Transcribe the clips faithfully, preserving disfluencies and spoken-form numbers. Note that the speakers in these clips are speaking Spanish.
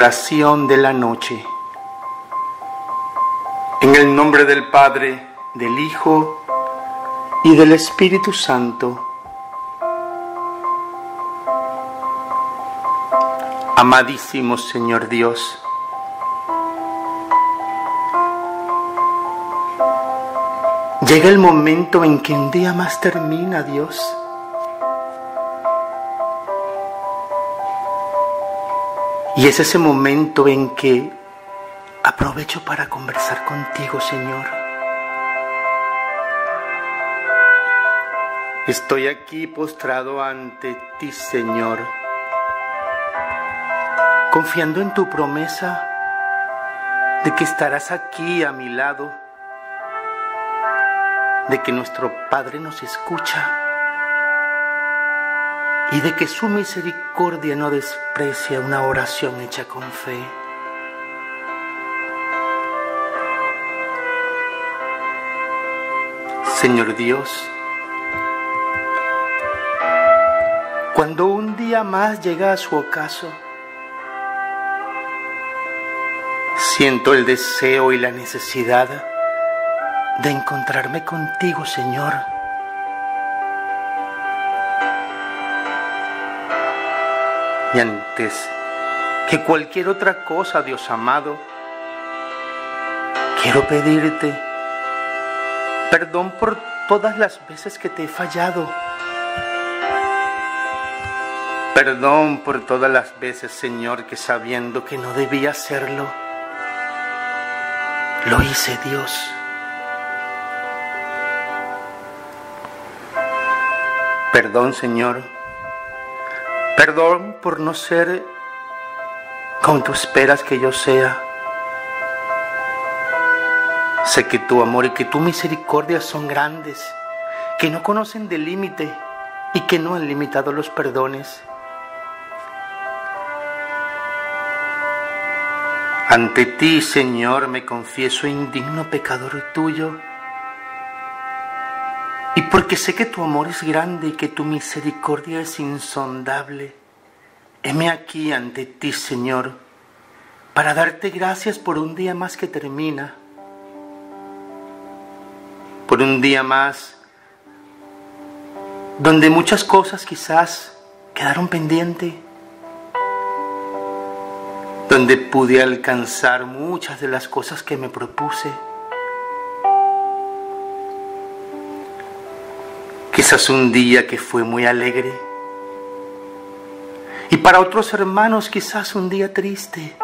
Oración de la noche. En el nombre del Padre, del Hijo y del Espíritu Santo. Amadísimo Señor Dios, llega el momento en que un día más termina, Dios. Y es ese momento en que aprovecho para conversar contigo, Señor. Estoy aquí postrado ante ti, Señor, confiando en tu promesa de que estarás aquí a mi lado, de que nuestro Padre nos escucha y de que su misericordia no desprecia una oración hecha con fe. Señor Dios, cuando un día más llega a su ocaso, siento el deseo y la necesidad de encontrarme contigo, Señor. Y antes que cualquier otra cosa, Dios amado, quiero pedirte perdón por todas las veces que te he fallado. Perdón por todas las veces, Señor, que sabiendo que no debía hacerlo, lo hice, Dios. Perdón, Señor, perdón por no ser como tú esperas que yo sea. Sé que tu amor y que tu misericordia son grandes, que no conocen de límite y que no han limitado los perdones. Ante ti, Señor, me confieso indigno pecador tuyo. Y porque sé que tu amor es grande y que tu misericordia es insondable, heme aquí ante ti, Señor, para darte gracias por un día más que termina, por un día más donde muchas cosas quizás quedaron pendientes, donde pude alcanzar muchas de las cosas que me propuse. Quizás un día que fue muy alegre y para otros hermanos quizás un día triste.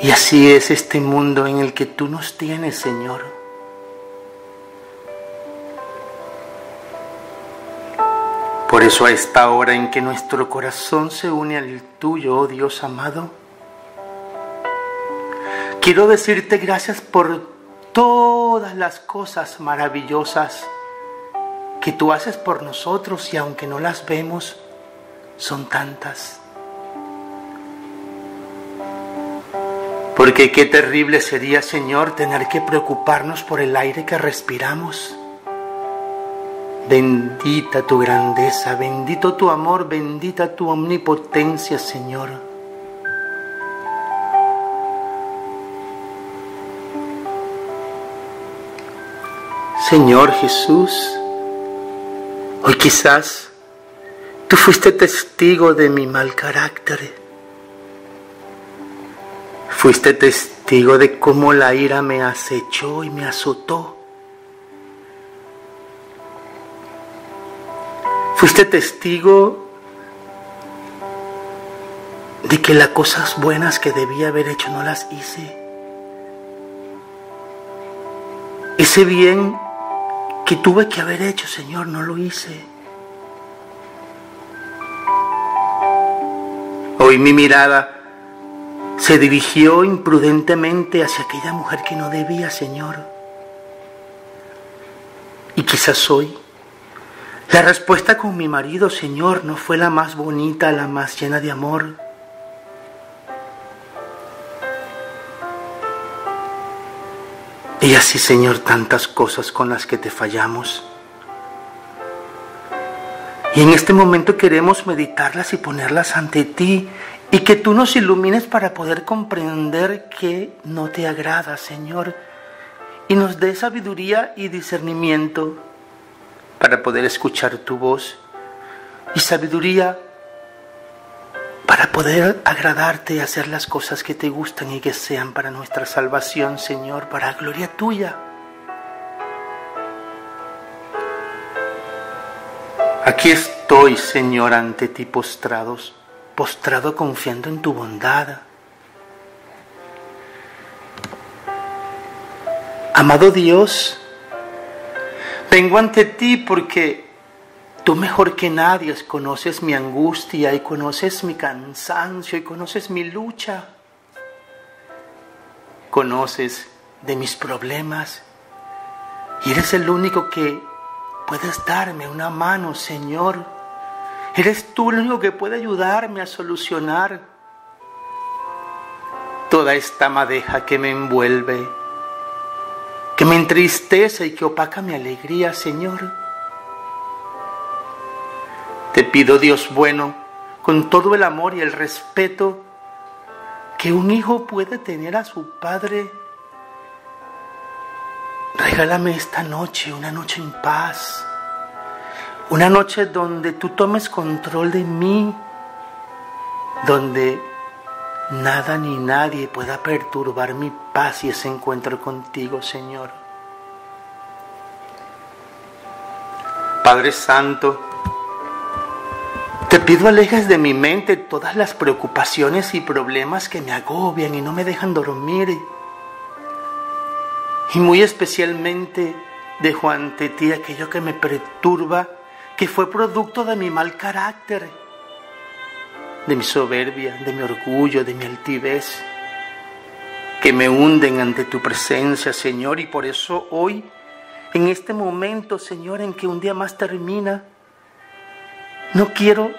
Y así es este mundo en el que tú nos tienes, Señor. Por eso a esta hora en que nuestro corazón se une al tuyo, oh Dios amado, quiero decirte gracias por todas las cosas maravillosas que tú haces por nosotros, y aunque no las vemos, son tantas. Porque qué terrible sería, Señor, tener que preocuparnos por el aire que respiramos. Bendita tu grandeza, bendito tu amor, bendita tu omnipotencia, Señor. Señor Jesús, hoy quizás tú fuiste testigo de mi mal carácter. Fuiste testigo de cómo la ira me acechó y me azotó. Fuiste testigo de que las cosas buenas que debía haber hecho no las hice. Ese bien que tuve que haber hecho, Señor, no lo hice. Hoy mi mirada se dirigió imprudentemente hacia aquella mujer que no debía, Señor. Y quizás hoy la respuesta con mi marido, Señor, no fue la más bonita, la más llena de amor. Y así, Señor, tantas cosas con las que te fallamos. Y en este momento queremos meditarlas y ponerlas ante ti, y que tú nos ilumines para poder comprender qué no te agrada, Señor, y nos dé sabiduría y discernimiento para poder escuchar tu voz, y sabiduría para poder agradarte y hacer las cosas que te gustan y que sean para nuestra salvación, Señor, para gloria tuya. Aquí estoy, Señor, ante ti postrados, postrado confiando en tu bondad. Amado Dios, vengo ante ti porque tú mejor que nadie conoces mi angustia y conoces mi cansancio y conoces mi lucha. Conoces de mis problemas y eres el único que puedes darme una mano, Señor. Eres tú el único que puede ayudarme a solucionar toda esta madeja que me envuelve, que me entristece y que opaca mi alegría, Señor. Te pido, Dios bueno, con todo el amor y el respeto que un hijo puede tener a su padre, regálame esta noche, una noche en paz, una noche donde tú tomes control de mí, donde nada ni nadie pueda perturbar mi paz y ese encuentro contigo, Señor. Padre Santo, te pido alejes de mi mente todas las preocupaciones y problemas que me agobian y no me dejan dormir. Y muy especialmente dejo ante ti aquello que me perturba, que fue producto de mi mal carácter, de mi soberbia, de mi orgullo, de mi altivez, que me hunden ante tu presencia, Señor. Y por eso hoy, en este momento, Señor, en que un día más termina, no quiero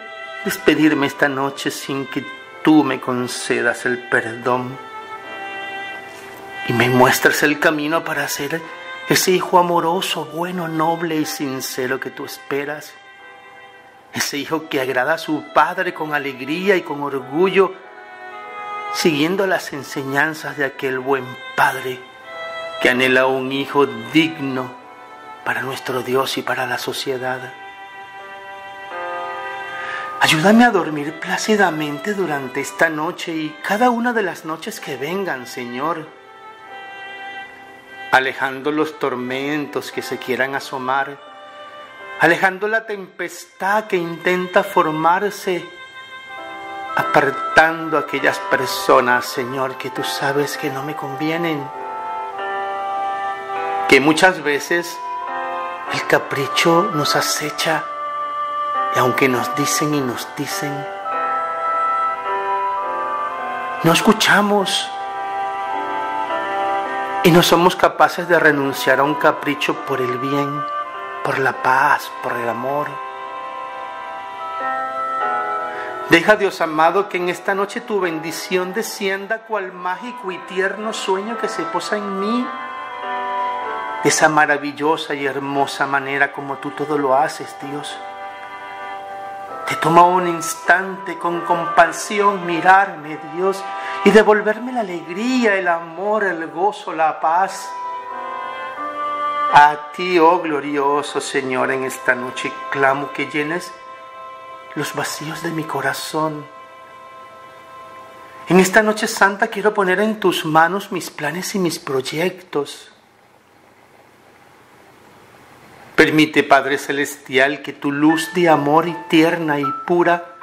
despedirme esta noche sin que tú me concedas el perdón y me muestras el camino para ser ese hijo amoroso, bueno, noble y sincero que tú esperas. Ese hijo que agrada a su padre con alegría y con orgullo, siguiendo las enseñanzas de aquel buen padre que anhela un hijo digno para nuestro Dios y para la sociedad. Ayúdame a dormir plácidamente durante esta noche y cada una de las noches que vengan, Señor, alejando los tormentos que se quieran asomar, alejando la tempestad que intenta formarse, apartando a aquellas personas, Señor, que tú sabes que no me convienen, que muchas veces el capricho nos acecha, y aunque nos dicen y nos dicen, no escuchamos. Y no somos capaces de renunciar a un capricho por el bien, por la paz, por el amor. Deja, Dios amado, que en esta noche tu bendición descienda cual mágico y tierno sueño que se posa en mí. De esa maravillosa y hermosa manera como tú todo lo haces, Dios. Te toma un instante con compasión mirarme, Dios, y devolverme la alegría, el amor, el gozo, la paz. A ti, oh glorioso Señor, en esta noche clamo que llenes los vacíos de mi corazón. En esta noche santa quiero poner en tus manos mis planes y mis proyectos. Permite, Padre Celestial, que tu luz de amor y tierna y pura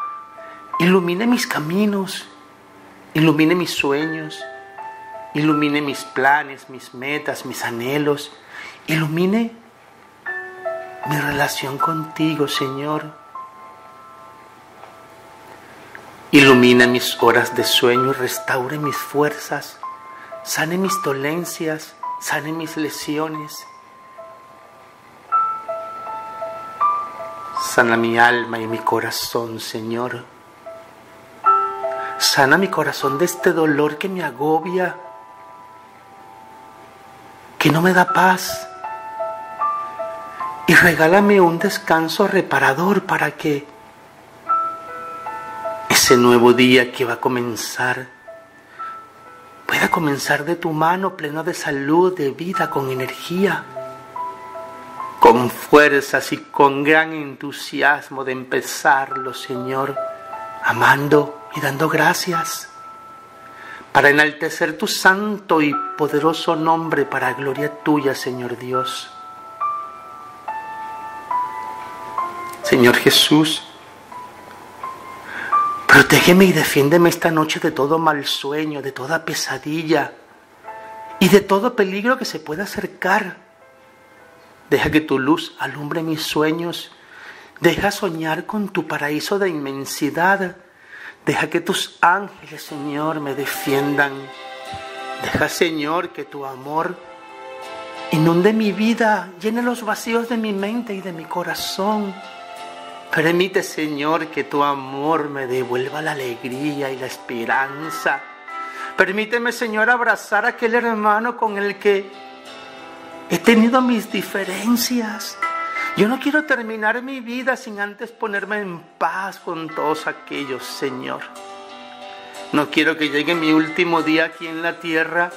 ilumine mis caminos, ilumine mis sueños, ilumine mis planes, mis metas, mis anhelos, ilumine mi relación contigo, Señor. Ilumina mis horas de sueño y restaure mis fuerzas, sane mis dolencias, sane mis lesiones. Sana mi alma y mi corazón, Señor. Sana mi corazón de este dolor que me agobia, que no me da paz. y regálame un descanso reparador para que ese nuevo día que va a comenzar pueda comenzar de tu mano, pleno de salud, de vida, con energía, con fuerzas y con gran entusiasmo de empezarlo, Señor, amando y dando gracias, para enaltecer tu santo y poderoso nombre para gloria tuya, Señor Dios. Señor Jesús, protégeme y defiéndeme esta noche de todo mal sueño, de toda pesadilla y de todo peligro que se pueda acercar. Deja que tu luz alumbre mis sueños. Deja soñar con tu paraíso de inmensidad. Deja que tus ángeles, Señor, me defiendan. Deja, Señor, que tu amor inunde mi vida, llene los vacíos de mi mente y de mi corazón. Permite, Señor, que tu amor me devuelva la alegría y la esperanza. Permíteme, Señor, abrazar a aquel hermano con el que he tenido mis diferencias. Yo no quiero terminar mi vida sin antes ponerme en paz con todos aquellos, Señor. No quiero que llegue mi último día aquí en la tierra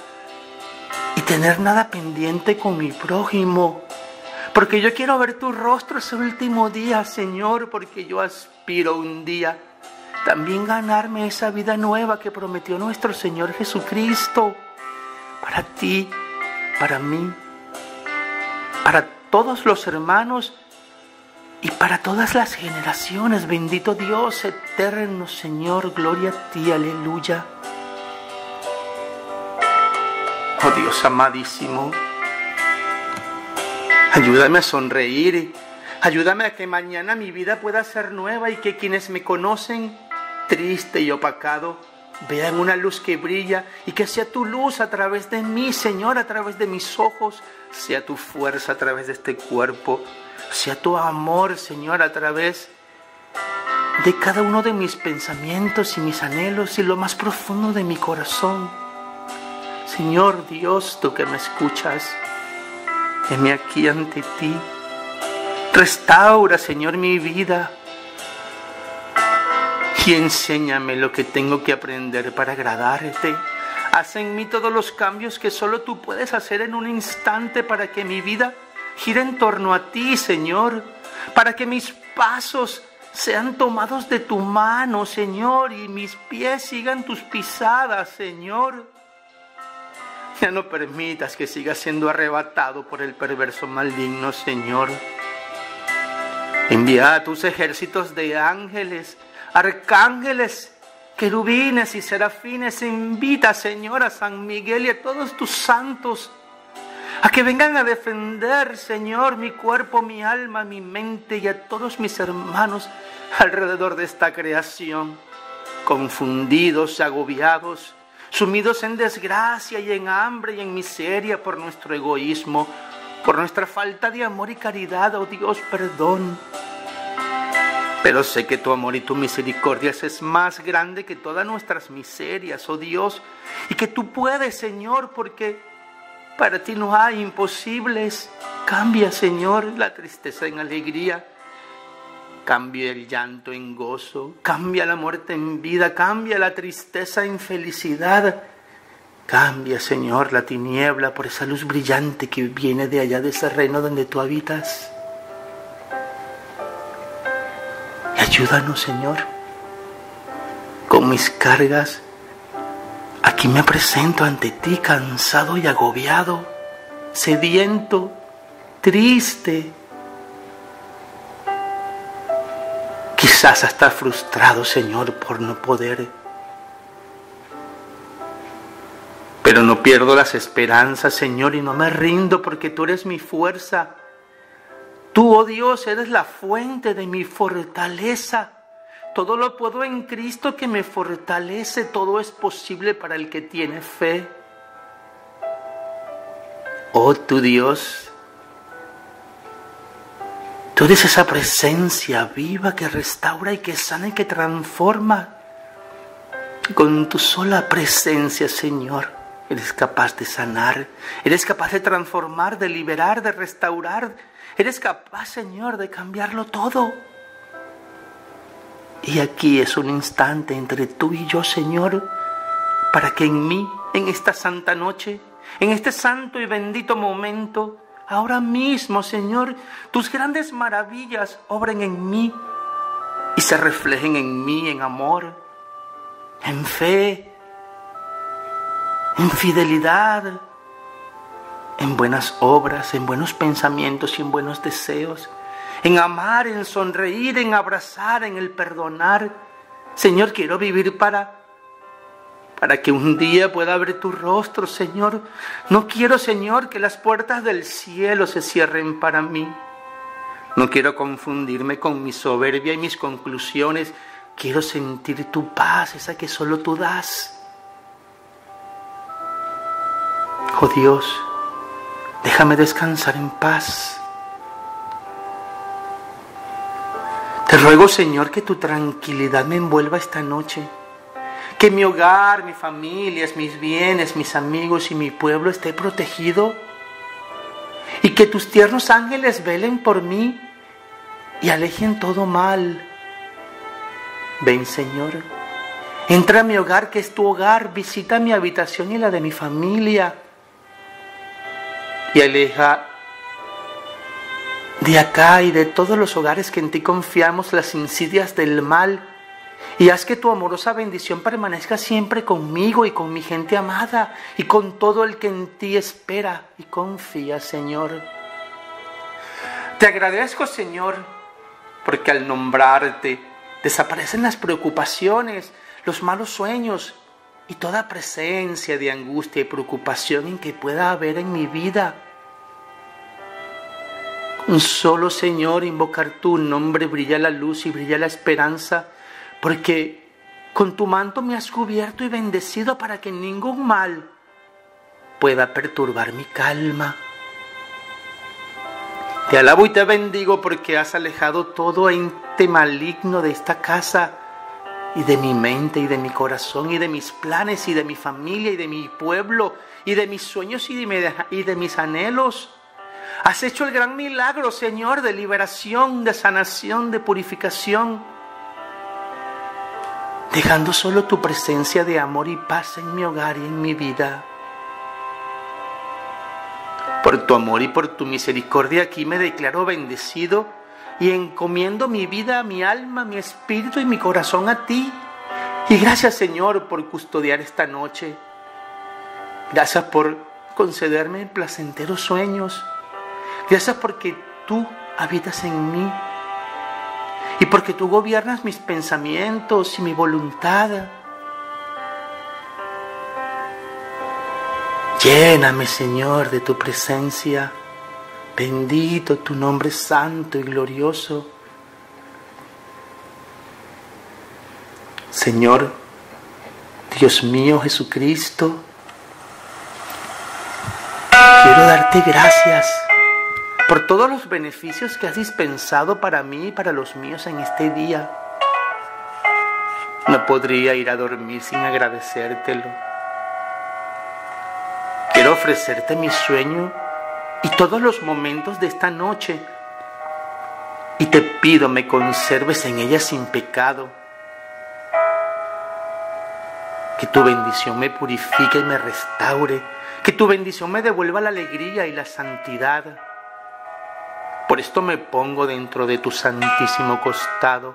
y tener nada pendiente con mi prójimo, porque yo quiero ver tu rostro ese último día, Señor, porque yo aspiro un día también ganarme esa vida nueva que prometió nuestro Señor Jesucristo, para ti, para mí, para ti, todos los hermanos y para todas las generaciones. Bendito Dios eterno, Señor, gloria a ti, aleluya. Oh Dios amadísimo, ayúdame a sonreír, ayúdame a que mañana mi vida pueda ser nueva y que quienes me conocen triste y opacado vean una luz que brilla, y que sea tu luz a través de mí, Señor, a través de mis ojos, sea tu fuerza a través de este cuerpo, sea tu amor, Señor, a través de cada uno de mis pensamientos y mis anhelos y lo más profundo de mi corazón. Señor Dios, tú que me escuchas, heme aquí ante ti. Restaura, Señor, mi vida y enséñame lo que tengo que aprender para agradarte. Haz en mí todos los cambios que solo tú puedes hacer en un instante, para que mi vida gire en torno a ti, Señor, para que mis pasos sean tomados de tu mano, Señor, y mis pies sigan tus pisadas, Señor. Ya no permitas que siga siendo arrebatado por el perverso maligno, Señor. Envía a tus ejércitos de ángeles, arcángeles, querubines y serafines. Invita, Señor, a San Miguel y a todos tus santos a que vengan a defender, Señor, mi cuerpo, mi alma, mi mente y a todos mis hermanos alrededor de esta creación, confundidos, agobiados, sumidos en desgracia y en hambre y en miseria por nuestro egoísmo, por nuestra falta de amor y caridad. Oh Dios, perdón. Pero sé que tu amor y tu misericordia es más grande que todas nuestras miserias, oh Dios, y que tú puedes, Señor, porque para ti no hay imposibles. Cambia, Señor, la tristeza en alegría, cambia el llanto en gozo, cambia la muerte en vida, cambia la tristeza en felicidad, cambia, Señor, la tiniebla por esa luz brillante que viene de allá, de ese reino donde tú habitas. Ayúdanos, Señor, con mis cargas. Aquí me presento ante ti, cansado y agobiado, sediento, triste, quizás hasta frustrado, Señor, por no poder. Pero no pierdo las esperanzas, Señor, y no me rindo, porque tú eres mi fuerza. Tú, oh Dios, eres la fuente de mi fortaleza. Todo lo puedo en Cristo que me fortalece. Todo es posible para el que tiene fe. Oh, tu Dios, tú eres esa presencia viva que restaura y que sana y que transforma. Con tu sola presencia, Señor, eres capaz de sanar, eres capaz de transformar, de liberar, de restaurar. Eres capaz, Señor, de cambiarlo todo. Y aquí es un instante entre tú y yo, Señor, para que en mí, en esta santa noche, en este santo y bendito momento, ahora mismo, Señor, tus grandes maravillas obren en mí y se reflejen en mí en amor, en fe, en fidelidad, en buenas obras, en buenos pensamientos y en buenos deseos, en amar, en sonreír, en abrazar, en el perdonar. Señor, quiero vivir para, para que un día pueda ver tu rostro, Señor. No quiero, Señor, que las puertas del cielo se cierren para mí. No quiero confundirme con mi soberbia y mis conclusiones. Quiero sentir tu paz, esa que solo tú das. Oh Dios, déjame descansar en paz. Te ruego, Señor, que tu tranquilidad me envuelva esta noche. Que mi hogar, mis familias, mis bienes, mis amigos y mi pueblo esté protegido. Y que tus tiernos ángeles velen por mí y alejen todo mal. Ven, Señor, entra a mi hogar, que es tu hogar. Visita mi habitación y la de mi familia. Y aleja de acá y de todos los hogares que en ti confiamos las insidias del mal, y haz que tu amorosa bendición permanezca siempre conmigo y con mi gente amada y con todo el que en ti espera y confía, Señor. Te agradezco, Señor, porque al nombrarte desaparecen las preocupaciones, los malos sueños y toda presencia de angustia y preocupación en que pueda haber en mi vida. Un solo, Señor, invocar tu nombre, brilla la luz y brilla la esperanza, porque con tu manto me has cubierto y bendecido para que ningún mal pueda perturbar mi calma. Te alabo y te bendigo porque has alejado todo ente maligno de esta casa y de mi mente y de mi corazón y de mis planes y de mi familia y de mi pueblo y de mis sueños y de, y de mis anhelos. Has hecho el gran milagro, Señor, de liberación, de sanación, de purificación, dejando solo tu presencia de amor y paz en mi hogar y en mi vida. Por tu amor y por tu misericordia aquí me declaro bendecido y encomiendo mi vida, mi alma, mi espíritu y mi corazón a ti. Y gracias, Señor, por custodiar esta noche. Gracias por concederme placenteros sueños. Gracias porque tú habitas en mí y porque tú gobiernas mis pensamientos y mi voluntad. Lléname, Señor, de tu presencia. Bendito tu nombre santo y glorioso. Señor, Dios mío Jesucristo, quiero darte gracias por todos los beneficios que has dispensado para mí y para los míos en este día. No podría ir a dormir sin agradecértelo. Quiero ofrecerte mi sueño y todos los momentos de esta noche, y te pido me conserves en ella sin pecado, que tu bendición me purifique y me restaure, que tu bendición me devuelva la alegría y la santidad. Por esto me pongo dentro de tu santísimo costado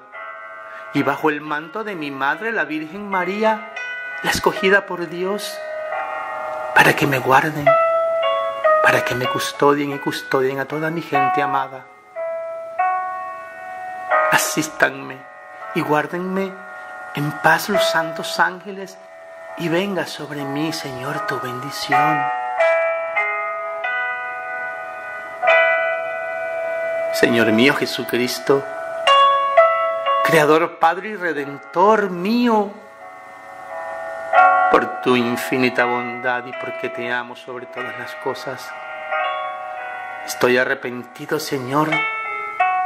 y bajo el manto de mi madre, la Virgen María, la escogida por Dios, para que me guarden, para que me custodien y custodien a toda mi gente amada. Asístanme y guárdenme en paz los santos ángeles, y venga sobre mí, Señor, tu bendición. Señor mío Jesucristo, Creador, Padre y Redentor mío, por tu infinita bondad y porque te amo sobre todas las cosas, estoy arrepentido, Señor,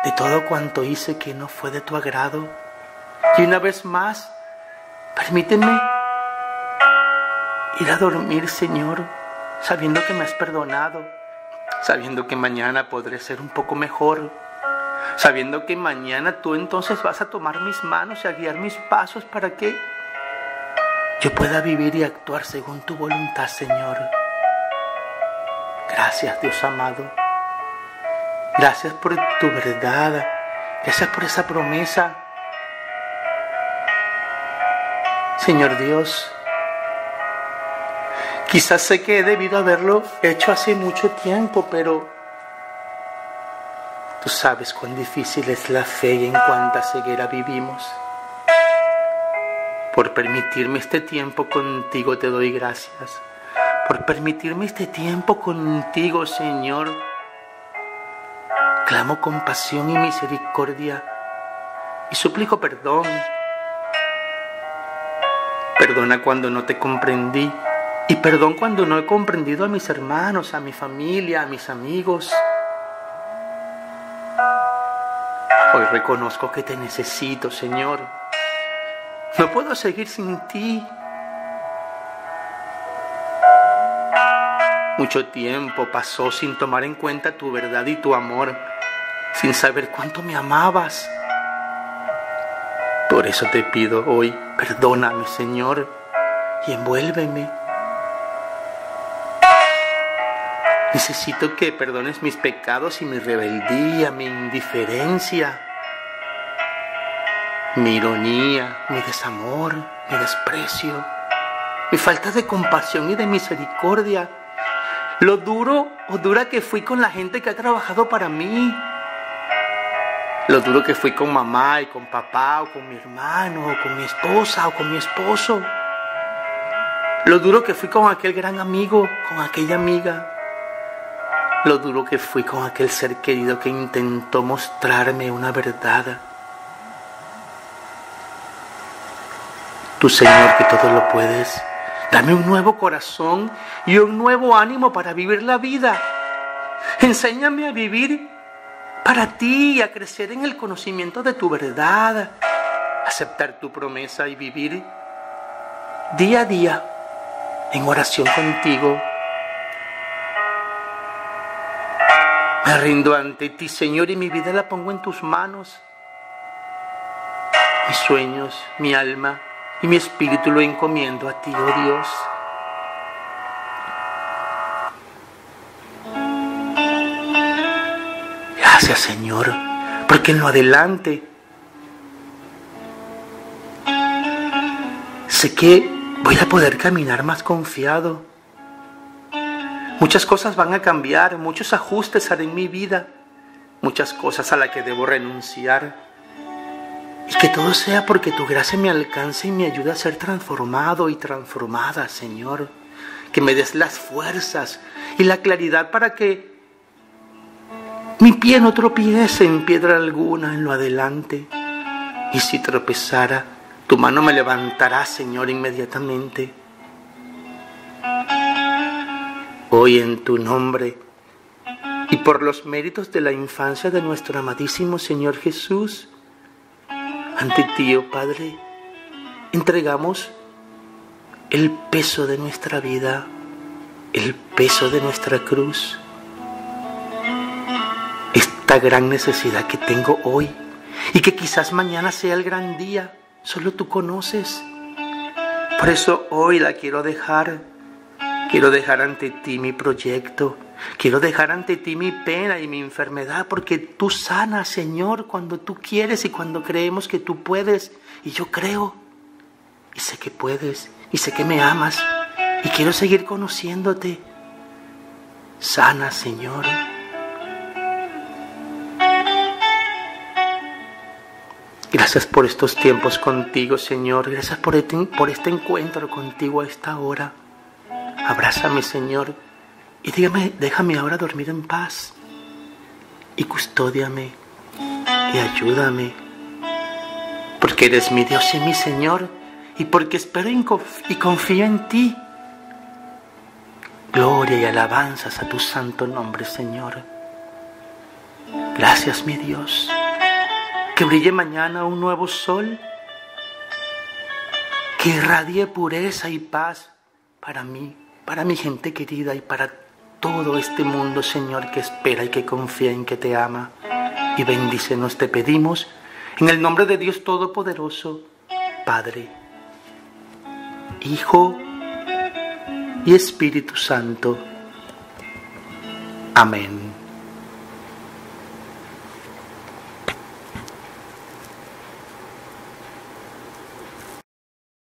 de todo cuanto hice que no fue de tu agrado. Y una vez más, permíteme ir a dormir, Señor, sabiendo que me has perdonado, sabiendo que mañana podré ser un poco mejor, sabiendo que mañana tú entonces vas a tomar mis manos y a guiar mis pasos para que yo pueda vivir y actuar según tu voluntad, Señor. Gracias, Dios amado. Gracias por tu verdad. Gracias por esa promesa. Señor Dios, quizás sé que he debido haberlo hecho hace mucho tiempo, pero tú sabes cuán difícil es la fe y en cuánta ceguera vivimos. Por permitirme este tiempo contigo te doy gracias. Por permitirme este tiempo contigo, Señor, clamo compasión y misericordia y suplico perdón. Perdona cuando no te comprendí y perdón cuando no he comprendido a mis hermanos, a mi familia, a mis amigos. Hoy reconozco que te necesito, Señor. No puedo seguir sin ti. Mucho tiempo pasó sin tomar en cuenta tu verdad y tu amor, sin saber cuánto me amabas. Por eso te pido hoy, perdóname, Señor, y envuélveme. Necesito que perdones mis pecados y mi rebeldía, mi indiferencia, mi ironía, mi desamor, mi desprecio, mi falta de compasión y de misericordia, lo duro o dura que fui con la gente que ha trabajado para mí, lo duro que fui con mamá y con papá, o con mi hermano, o con mi esposa, o con mi esposo, lo duro que fui con aquel gran amigo, con aquella amiga, lo duro que fui con aquel ser querido que intentó mostrarme una verdad. Tú, Señor, que todo lo puedes, dame un nuevo corazón y un nuevo ánimo para vivir la vida. Enséñame a vivir para ti y a crecer en el conocimiento de tu verdad, aceptar tu promesa y vivir día a día en oración contigo. Me rindo ante ti, Señor, y mi vida la pongo en tus manos. Mis sueños, mi alma y mi espíritu lo encomiendo a ti, oh Dios. Gracias, Señor, porque en lo adelante sé que voy a poder caminar más confiado. Muchas cosas van a cambiar, muchos ajustes haré en mi vida, muchas cosas a las que debo renunciar. Y que todo sea porque tu gracia me alcance y me ayude a ser transformado y transformada, Señor. Que me des las fuerzas y la claridad para que mi pie no tropiece en piedra alguna en lo adelante. Y si tropezara, tu mano me levantará, Señor, inmediatamente. Hoy en tu nombre y por los méritos de la infancia de nuestro amadísimo Señor Jesús, ante ti, oh Padre, entregamos el peso de nuestra vida, el peso de nuestra cruz, esta gran necesidad que tengo hoy y que quizás mañana sea el gran día, solo tú conoces. Por eso hoy la quiero dejar, quiero dejar ante ti mi proyecto, quiero dejar ante ti mi pena y mi enfermedad, porque tú sanas, Señor, cuando tú quieres y cuando creemos que tú puedes. Y yo creo y sé que puedes y sé que me amas y quiero seguir conociéndote. Sana, Señor. Gracias por estos tiempos contigo, Señor. Gracias por este, por este encuentro contigo a esta hora. Abrázame, Señor. Y dígame, déjame ahora dormir en paz, y custódiame, y ayúdame, porque eres mi Dios y mi Señor, y porque espero y confío en ti. Gloria y alabanzas a tu santo nombre, Señor. Gracias, mi Dios, que brille mañana un nuevo sol, que irradie pureza y paz para mí, para mi gente querida y para todo este mundo, Señor, que espera y que confía en que te ama. Y bendícenos, te pedimos, en el nombre de Dios Todopoderoso, Padre, Hijo y Espíritu Santo. Amén.